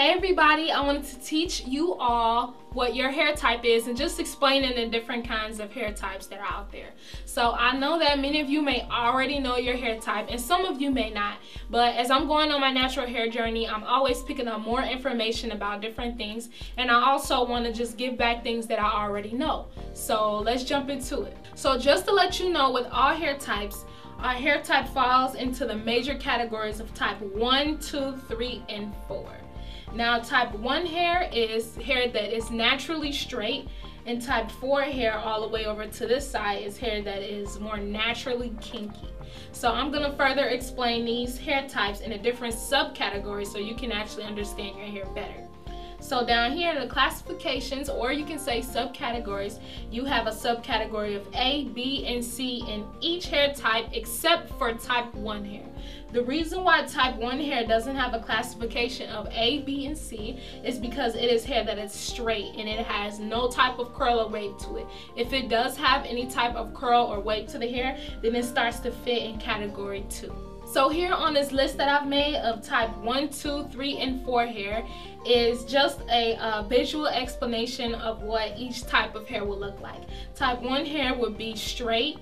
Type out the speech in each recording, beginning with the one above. Hey everybody, I wanted to teach you all what your hair type is and just explaining the different kinds of hair types that are out there. So I know that many of you may already know your hair type and some of you may not, but as I'm going on my natural hair journey, I'm always picking up more information about different things, and I also want to just give back things that I already know. So let's jump into it. So just to let you know, with all hair types, our hair type falls into the major categories of type 1, 2, 3, and 4. Now, type 1 hair is hair that is naturally straight, and type 4 hair all the way over to this side is hair that is more naturally kinky. So I'm going to further explain these hair types in a different subcategory so you can actually understand your hair better. So down here in the classifications, or you can say subcategories, you have a subcategory of A, B, and C in each hair type except for type 1 hair. The reason why type 1 hair doesn't have a classification of A, B, and C is because it is hair that is straight and it has no type of curl or wave to it. If it does have any type of curl or wave to the hair, then it starts to fit in category 2. So here on this list that I've made of type 1, 2, 3, and 4 hair is just a visual explanation of what each type of hair will look like. Type 1 hair would be straight,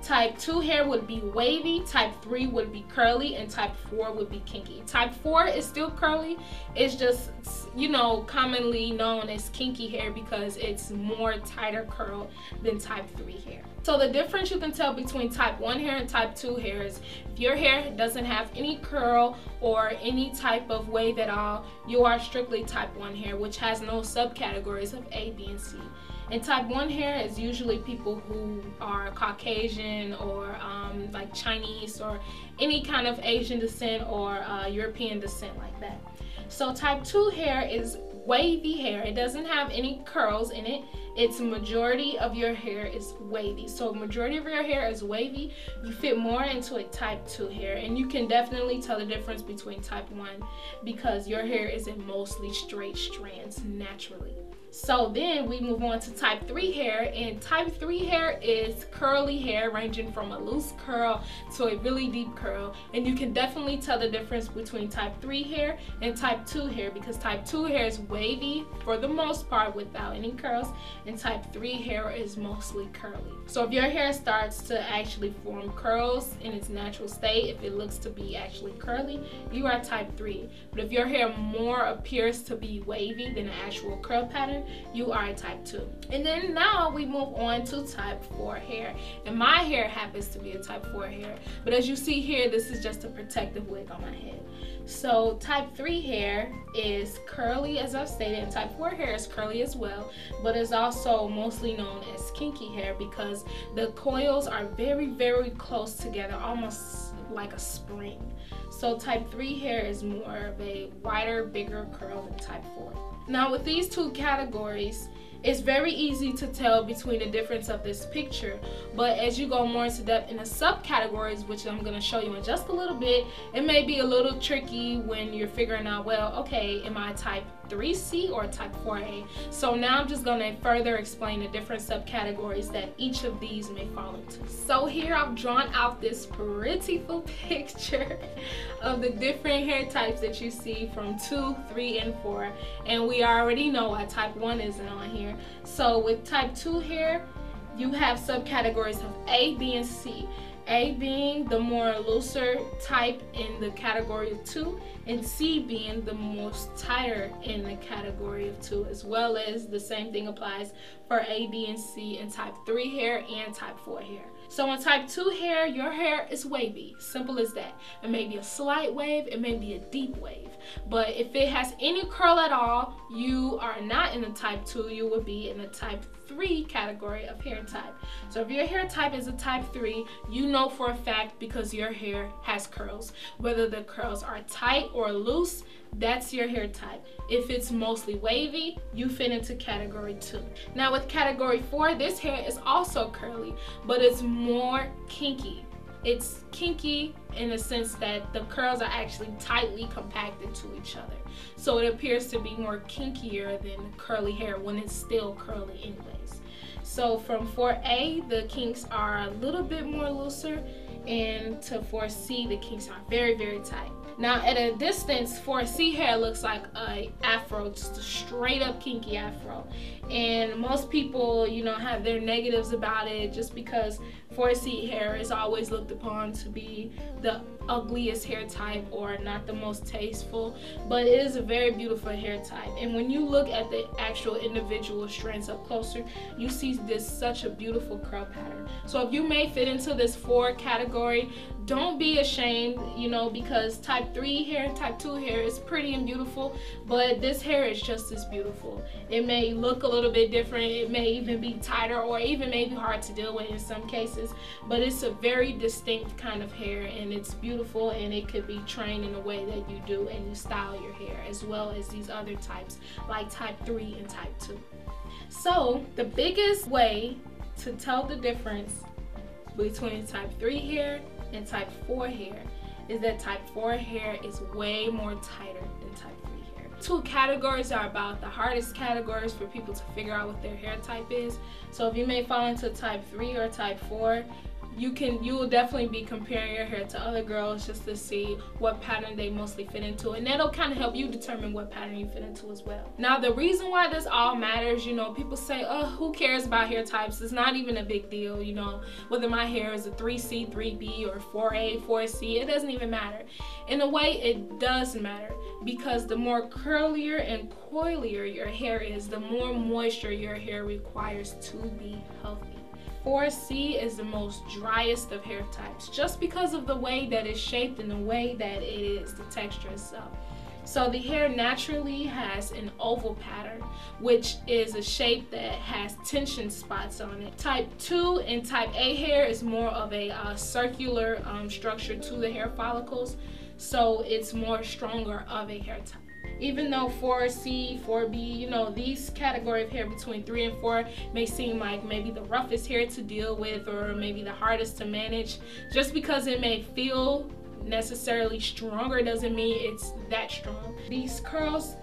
type 2 hair would be wavy, type 3 would be curly, and type 4 would be kinky. Type 4 is still curly, it's just, you know, commonly known as kinky hair because it's more tighter curl than type 3 hair. So the difference you can tell between type 1 hair and type 2 hair is if your hair doesn't have any curl or any type of wave at all, you are strictly type 1 hair, which has no subcategories of A, B, and C. And type 1 hair is usually people who are Caucasian or like Chinese or any kind of Asian descent or European descent like that. So type 2 hair is wavy hair. It doesn't have any curls in it. Its majority of your hair is wavy. So majority of your hair is wavy. You fit more into a type 2 hair, and you can definitely tell the difference between type 1 because your hair is in mostly straight strands naturally. So then we move on to type 3 hair, and type 3 hair is curly hair ranging from a loose curl to a really deep curl, and you can definitely tell the difference between type 3 hair and type 2 hair because type 2 hair is wavy for the most part without any curls, and type 3 hair is mostly curly. So if your hair starts to actually form curls in its natural state, if it looks to be actually curly, you are type 3. But if your hair more appears to be wavy than an actual curl pattern, you are a type 2. And then now we move on to type 4 hair. And my hair happens to be a type 4 hair. But as you see here, this is just a protective wig on my head. So type 3 hair is curly, as I've stated, and type 4 hair is curly as well, but it's also mostly known as kinky hair because the coils are very, very close together, almost like a spring. So type 3 hair is more of a wider, bigger curl than type 4. Now with these two categories, it's very easy to tell between the difference of this picture, but as you go more into depth in the subcategories, which I'm going to show you in just a little bit, it may be a little tricky when you're figuring out, well, okay, am I type 3C or type 4A? So now I'm just going to further explain the different subcategories that each of these may fall into. So here I've drawn out this prettyful picture of the different hair types that you see from 2, 3, and 4, and we already know why type 1 isn't on here. So with type 2 hair, you have subcategories of A, B, and C. A being the more looser type in the category of 2, and C being the most tighter in the category of 2, as well as the same thing applies for A, B, and C in type 3 hair and type 4 hair. So in type 2 hair, your hair is wavy, simple as that. It may be a slight wave, it may be a deep wave, but if it has any curl at all, you are not in the type 2, you would be in the type 3 category of hair type. So if your hair type is a type 3, you know for a fact because your hair has curls. Whether the curls are tight or loose, that's your hair type. If it's mostly wavy, you fit into category 2. Now with category 4, this hair is also curly, but it's more kinky. It's kinky in the sense that the curls are actually tightly compacted to each other. So it appears to be more kinkier than curly hair when it's still curly anyways. So from 4A, the kinks are a little bit more looser, and to 4C, the kinks are very, very tight. Now at a distance, 4C hair looks like a afro, just a straight up kinky afro. And most people, you know, have their negatives about it just because 4C hair is always looked upon to be the ugliest hair type or not the most tasteful, but it is a very beautiful hair type. And when you look at the actual individual strands up closer, you see this such a beautiful curl pattern. So if you may fit into this 4 category, don't be ashamed, you know, because type 3 hair, type 2 hair is pretty and beautiful, but this hair is just as beautiful. It may look a little bit different, it may even be tighter or even maybe hard to deal with in some cases, but it's a very distinct kind of hair and it's beautiful, and it could be trained in the way that you do and you style your hair, as well as these other types like type 3 and type 2. So the biggest way to tell the difference between type 3 hair and type 4 hair is that type 4 hair is way more tighter than type 3 hair. 2 categories are about the hardest categories for people to figure out what their hair type is. So if you may fall into type 3 or type 4, you will definitely be comparing your hair to other girls just to see what pattern they mostly fit into, and that'll kind of help you determine what pattern you fit into as well. Now the reason why this all matters, you know, people say, oh, who cares about hair types, it's not even a big deal, you know, whether my hair is a 3C, 3B, or 4A, 4C, it doesn't even matter. In a way it does matter, because the more curlier and coilier your hair is, the more moisture your hair requires to be healthy. 4C is the most driest of hair types just because of the way that it's shaped and the way that it is, the texture itself. So the hair naturally has an oval pattern, which is a shape that has tension spots on it. Type 2 and type A hair is more of a circular structure to the hair follicles, so it's more stronger of a hair type. Even though 4C, 4B, you know, these category of hair between 3 and 4 may seem like maybe the roughest hair to deal with or maybe the hardest to manage, just because it may feel necessarily stronger doesn't mean it's that strong. These curls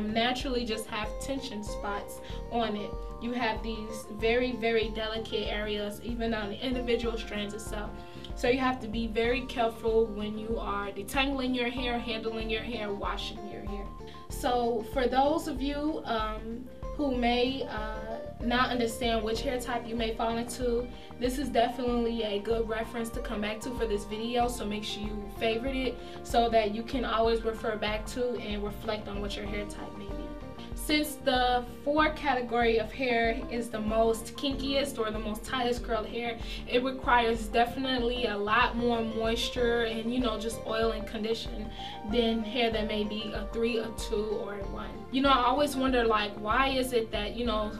naturally just have tension spots on it. You have these very, very delicate areas even on the individual strands itself. So you have to be very careful when you are detangling your hair, handling your hair, washing your hair. So for those of you who may not understand which hair type you may fall into, this is definitely a good reference to come back to for this video, so make sure you favorite it so that you can always refer back to and reflect on what your hair type may be. Since the 4 category of hair is the most kinkiest or the most tightest curled hair, it requires definitely a lot more moisture and, you know, just oil and condition than hair that may be a 3, a 2, or a 1. You know, I always wonder, like, why is it that, you know,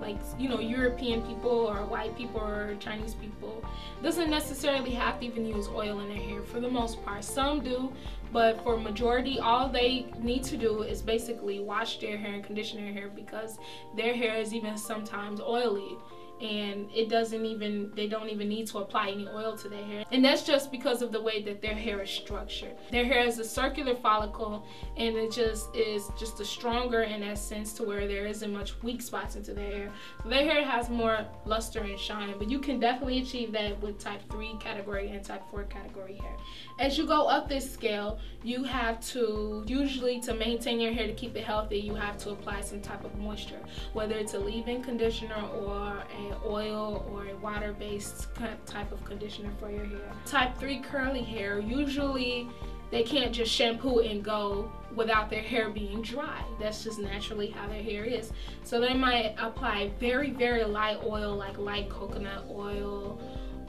like, you know, European people or white people or Chinese people doesn't necessarily have to even use oil in their hair for the most part. Some do, but for majority, all they need to do is basically wash their hair and condition their hair, because their hair is even sometimes oily and it doesn't even, they don't even need to apply any oil to their hair, and that's just because of the way that their hair is structured. Their hair is a circular follicle and it just is just a stronger in that sense, to where there isn't much weak spots into their hair, so their hair has more luster and shine. But you can definitely achieve that with type 3 category and type 4 category hair. As you go up this scale, you have to, usually to maintain your hair, to keep it healthy, you have to apply some type of moisture, whether it's a leave-in conditioner or a oil or a water-based type of conditioner for your hair. Type 3 curly hair, usually they can't just shampoo and go without their hair being dry. That's just naturally how their hair is. So they might apply very, very light oil, like light coconut oil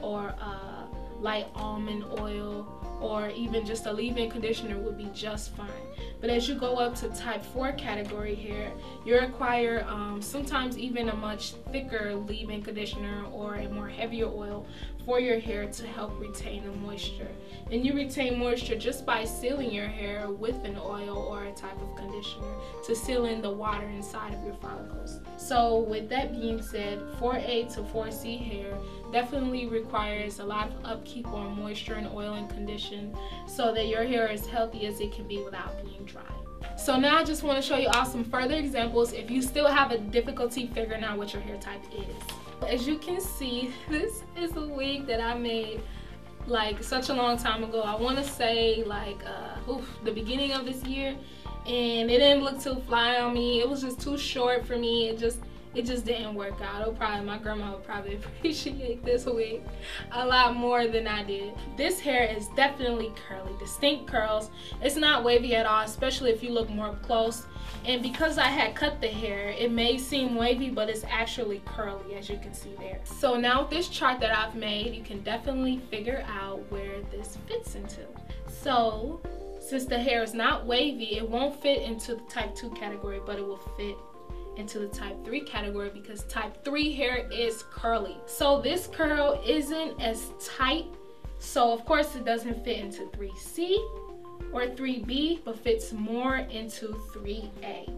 or light almond oil, or even just a leave-in conditioner would be just fine. But as you go up to type 4 category hair, you require sometimes even a much thicker leave-in conditioner or a more heavier oil for your hair to help retain the moisture. And you retain moisture just by sealing your hair with an oil or a type of conditioner to seal in the water inside of your follicles. So with that being said, 4A to 4C hair definitely requires a lot of upkeep on moisture and oil and condition so that your hair is healthy as it can be without being dry. So now I just want to show you all some further examples if you still have a difficulty figuring out what your hair type is. As you can see, this is a wig that I made like such a long time ago. I want to say like the beginning of this year, and it didn't look too fly on me. It was just too short for me. It just didn't work out. It'll probably, my grandma would probably appreciate this wig a lot more than I did. This hair is definitely curly, distinct curls. It's not wavy at all, especially if you look more close. And because I had cut the hair, it may seem wavy, but it's actually curly, as you can see there. So now with this chart that I've made, you can definitely figure out where this fits into. So since the hair is not wavy, it won't fit into the type 2 category, but it will fit into the type 3 category because type 3 hair is curly. So this curl isn't as tight, so of course it doesn't fit into 3C or 3B, but fits more into 3A.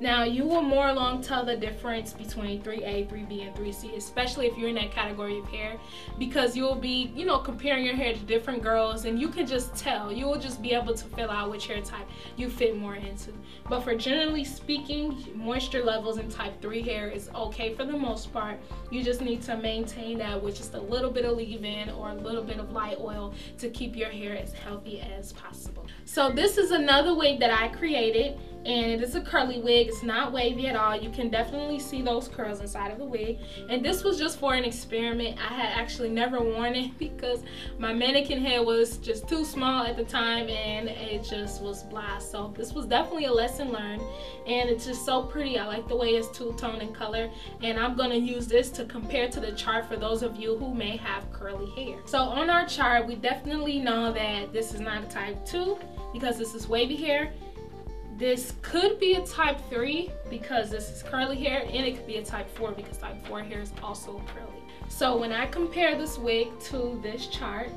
Now you will more long tell the difference between 3A, 3B, and 3C, especially if you're in that category of hair, because you'll be, you know, comparing your hair to different girls, and you can just tell. You will just be able to fill out which hair type you fit more into. But for generally speaking, moisture levels in type 3 hair is okay for the most part. You just need to maintain that with just a little bit of leave-in or a little bit of light oil to keep your hair as healthy as possible. So this is another wig that I created, and it is a curly wig. It's not wavy at all. You can definitely see those curls inside of the wig. And this was just for an experiment. I had actually never worn it because my mannequin head was just too small at the time, and it just was blah. So this was definitely a lesson learned, and it's just so pretty. I like the way it's two-tone in color, and I'm gonna use this to compare to the chart for those of you who may have curly hair. So on our chart, we definitely know that this is not a type 2 because this is wavy hair. This could be a type 3 because this is curly hair, and it could be a type 4 because type 4 hair is also curly. So when I compare this wig to this chart,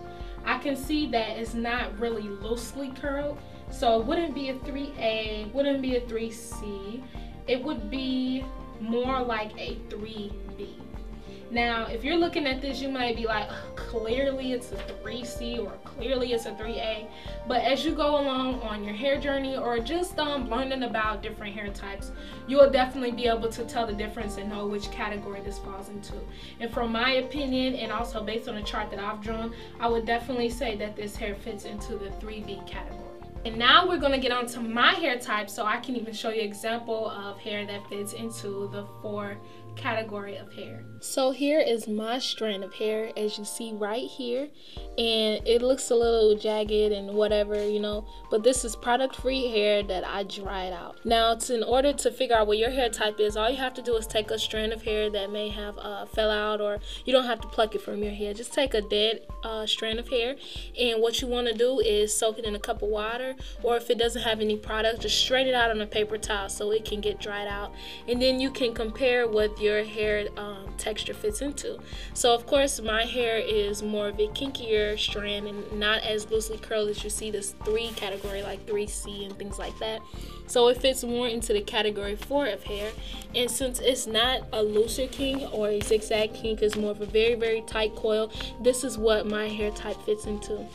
I can see that it's not really loosely curled. So it wouldn't be a 3A, wouldn't be a 3C. It would be more like a 3B. Now, if you're looking at this, you might be like, oh, clearly it's a 3C or clearly it's a 3A. But as you go along on your hair journey or just learning about different hair types, you'll definitely be able to tell the difference and know which category this falls into. And from my opinion, and also based on the chart that I've drawn, I would definitely say that this hair fits into the 3B category. And now we're gonna get on to my hair type, so I can even show you an example of hair that fits into the 4 category of hair. So here is my strand of hair, as you see right here, and it looks a little jagged and whatever, you know, but this is product free hair that I dried out. Now, it's in order to figure out what your hair type is, all you have to do is take a strand of hair that may have fell out, or you don't have to pluck it from your hair. Just take a dead strand of hair, and what you want to do is soak it in a cup of water, or if it doesn't have any product, just straight it out on a paper towel so it can get dried out, and then you can compare what your hair texture fits into. So of course my hair is more of a kinkier strand and not as loosely curled as you see this 3 category, like 3C and things like that. So it fits more into the category 4 of hair, and since it's not a looser kinky or a zigzag kinky, it's more of a very, very tight coil. This is what my hair type fits into.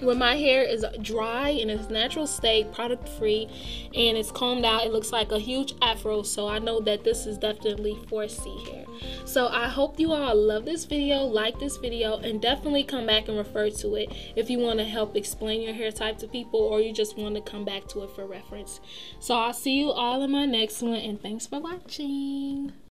When my hair is dry in its natural state, product free, and it's combed out, it looks like a huge afro, so I know that this is definitely 4C hair. So I hope you all love this video, like this video, and definitely come back and refer to it if you want to help explain your hair type to people, or you just want to come back to it for reference. So I'll see you all in my next one, and thanks for watching.